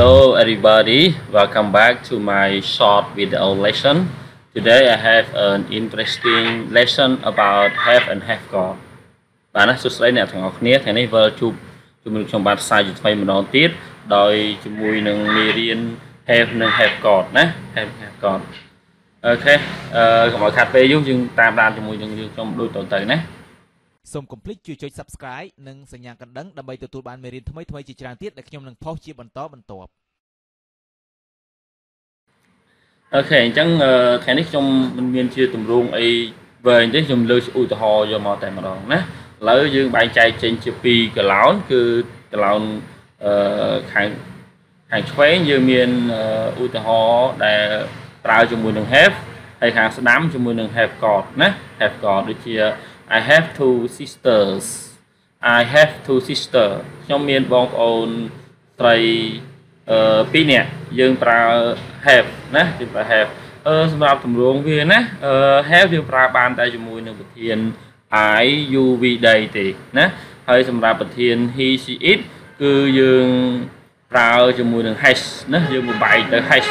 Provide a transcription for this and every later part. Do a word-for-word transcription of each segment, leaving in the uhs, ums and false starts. Hello everybody, welcome back to my short video lesson. Today I have an interesting lesson about have and have got. Bạn đã xuất hiện ở trong học này, thế này vừa chụp chúng mình trong bài sai chúng mình nói tiếp, đòi chúng mình nâng miền have nâng have got nhé, have have got. Ok, còn mọi khách về giúp chúng tam đan chúng mình trong đôi tổ tử nhé. Xong complete chưa chơi subscribe nâng sành nhàng cần đắng đam mê từ tụi bạn Merin thay thay chỉ trang tiết để các nhóm nâng post chia bàn to bàn tổ. Ok, chẳng cái này trong mình miền chia tụm luôn ấy về cái dùng lưới ủi tờ hò giờ mò tại mà đòn nè lỡ dương bạn trai trên chia pi cái lão cứ cái lão hàng hàng khóe như miền ủi tờ hò để trao cho mùi nâng hép hay hàng sẽ đám cho mùi nâng hẹp cọt nè hẹp cọt để chia I have two sisters. I have two sisters. Trong miền bong ôn tây pin nè, dương pra have nè, dương pra have. Ở trong tập thùng luồng viên nè, have dương pra ban tại chùm mùi nương bật thiên I U V đầy thì nè, hay trong tập bật thiên he she it, cứ dương pra chùm mùi nương hash nè, dương mùi bảy tới hash.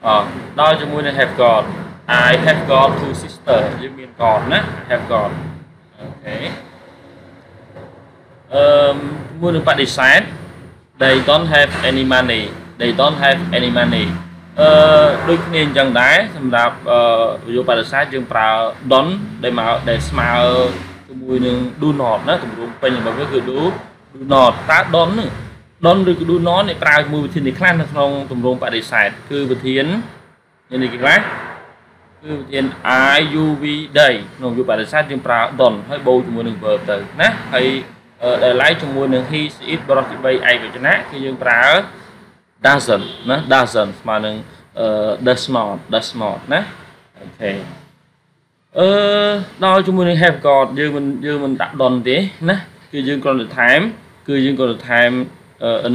Ờ, đó chùm mùi nương have got. I have got two sisters. You mean got, nè. Have got. Okay. Um, Mùi được bạn decide. They don't have any money. They don't have any money. Đôi khi chẳng đáy, thầm đạp dù bạn decide chừng bà đón để mà để smile mùi nâng do not, nè. Cũng đúng bình mà với cứ do not, ta đón đón được do not này bà mùi thiên thì khăn không tùm rung bạn decide cứ vật thiến như này kì quá in I U V day nó giúp bạn sát trên pra đòn hơi bôi cho môi đường vợt từ nè hay để lái cho môi đường he it brought it by ai vậy cho nè khi dương pra doesn't nè doesn't mà đường does not does not nè ok đo cho môi đường have got dương mình dương mình đặt đòn thế nè khi dương còn được time cứ dương còn được time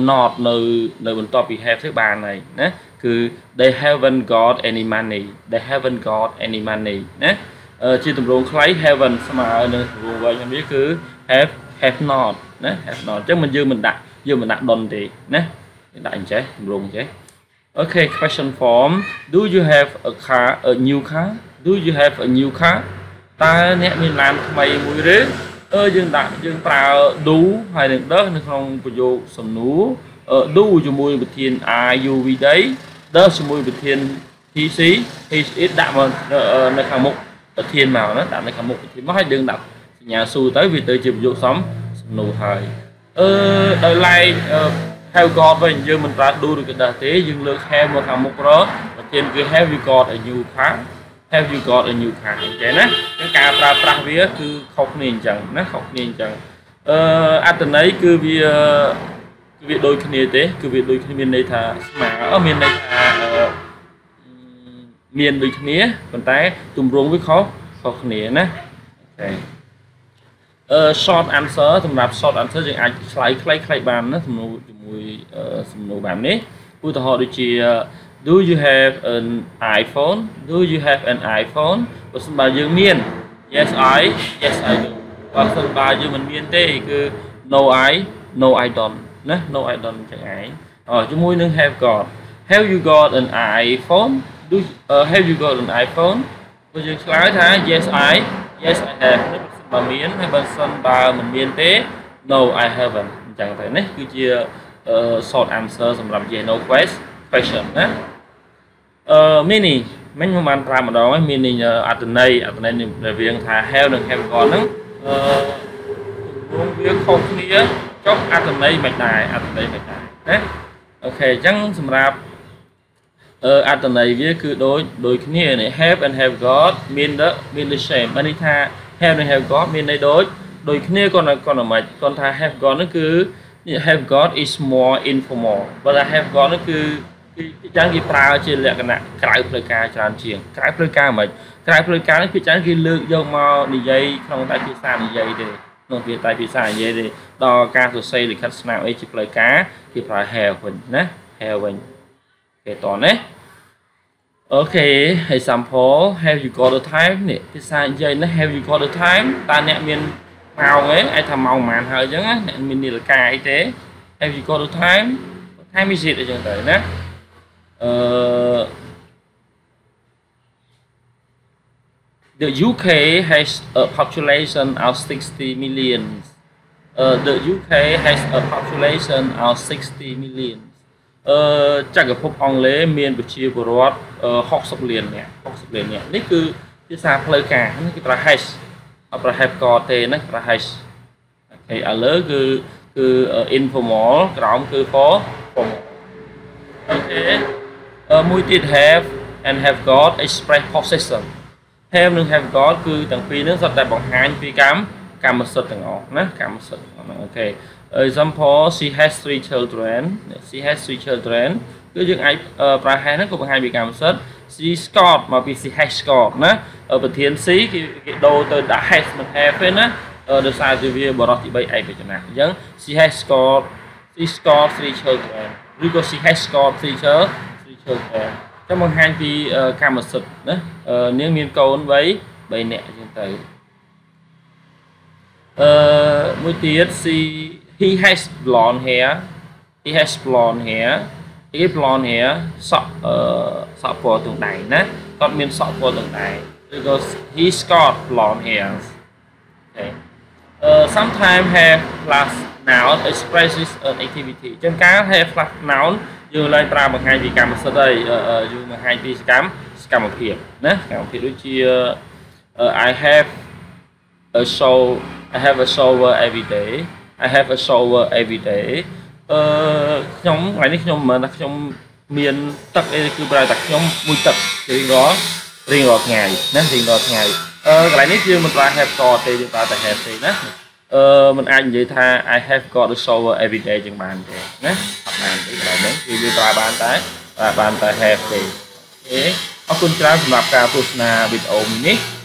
not nơi nơi mình to bị have thứ ba này nè cứ they haven't got any money they haven't got any money nè chia tụm luôn lấy haven't mà ở nơi vùng vậy mình biết cứ have have not nè have not chứ mình dư mình đặt dư mình đặt đòn thì nè đặt anh chế luôn chế ok question form do you have a car a new car do you have a new car ta nè mình làm mày mũi rế ơ dương đặt dương tao đủ hay đừng đó nó không có vô sầm nú đu cho mùi bật thiên I U V đấy đó cho mùi bật thiên thí xí thí xí đạm hơn nơi khả mục bật thiên màu nó đạm nơi khả mục thì mất đường đọc nhà xu tới vì tới chịu dụng sống nụ thời ơ đời lai theo con với hình như mình ra đu được cái thế dương lược theo một khả mục đó bật thiên cứ theo vì con ở nhiều tháng theo vì con ở nhiều tháng thế nè cái cà ra trang vía cứ khóc nền chẳng nó khóc nền chẳng ơ à tình ấy cứ vì cứ việc đôi khi thế cứ việc đôi khi miền này thà mà ở miền này thà miền đôi khi còn tái tùm ruộng với khó khó khăn nè short answer thầm lạp short answer thì anh lấy lấy lấy bàn nó thầm nô mùi thầm nô bàn đấy cuối tuần họ đi chỉ do you have an iPhone do you have an iPhone và sân bài dương miền yes I yes I do và sân bài dương mình miền tây cứ no I no I don't nè no I don't chẳng ai ở chúng môi nâng have got have you got an iPhone do uh, have you got an iPhone bây giờ lái thái yes I yes I have bà miến hay bà sân bà mình miên tế no I haven't chẳng thể nè cứ chia uh, short answer xong làm gì no quest question nè uh, mini mấy hôm anh ra mà đó mấy mini ở tuần này ở tuần này là viên thà have được have got lắm việc không nghĩa chốt ăn tầm đây mạch đài ăn đây mạch đài đấy ok chẳng xem rạp ăn tầm này với cứ đối đối cái nghĩa này have and have got mean đó mean the same anita have and have got mean đây đối đối cái nghĩa còn là còn ở mạch còn thà have got nó cứ have got is more informal và là have got nó cứ chẳng gì pra trên lệ cái này cái pleca tràn chiềng cái pleca mạch cái pleca nó cứ chẳng gì lượng dầu màu đi dây không tại phía xa đi dây thì nó về tại vì sai vậy thì đo ca rồi xây thì khách nào ấy chỉ lấy cá thì phải heo mình nhé heo mình để toàn đấy ok hãy sắm phố have you got the time này thì sai vậy nó have you got the time ta nhẹ miền màu ấy ai thầm màu màn hơi chứ á mình đi là ca y tế Have you got a time? What time is it? Là uh, the U K has a population of sixty million. Uh, the U K has a population of sixty million. Uh, chắc là phúc ông lễ miền bờ chiều bờ rót học sập liền nè, học sập liền nè. Này cứ cái sao plei cả, này cái prahe, prahe cò tê này prahe. Thì ở lỡ cứ cứ informal, trọng cứ có cùng. Okay. Uh, Mùi tiết have and have got express possession. Have nương have got cứ tầng phi nước sập tại bằng hai phi cám, cám một sập tầng ngõ, nè cám một sập. Okay. Example, she has three children. She has three children. Cứ những ai bà hai nó cũng hai bị cảm xúc. She scored mà vì she has scored á. Ở phần thiên sĩ cái đồ từ đã has mà have phết á. Ở được sao thì việc bỏ ra thì bây ai phải chừng nào. Giống she has scored, she scored three children. Rồi có she has scored three children, three children. Trong một hai vì cảm xúc đó. Nếu miền cầu anh với bảy nè trên tới. Mỗi tiết she he has blonde hair. He has blonde hair. He has blonde hair. Sọ sọ của tường đài nè. Còn miền sọ của tường đài. Because he's got blonde hair. Okay. Uh, sometimes have plus noun expresses an activity. Trong cá have plus noun vừa lại tra bằng hai vị cảm sau đây vừa bằng hai vị cảm cảm một hiệp nè cảm một hiệp đối chia. I have a show. I have a shower every day. I have a shower every day. Ờ, nhóm ngoài này nhóm mà đặt nhóm miền tắc đây cứ bài đặt nhóm buổi tập thì đó riêng một ngày nên riêng một ngày. Ờ, cái này chưa mình ta have got thì ta tại have thì đó. Ờ, mình anh vậy tha I have got a shower every day chẳng bàn thì nhé. Học bàn thì cái này thì như ta bàn tới và bàn tại have thì. Thế, ở cùng trao làm cả phút nào bị ôm nhé.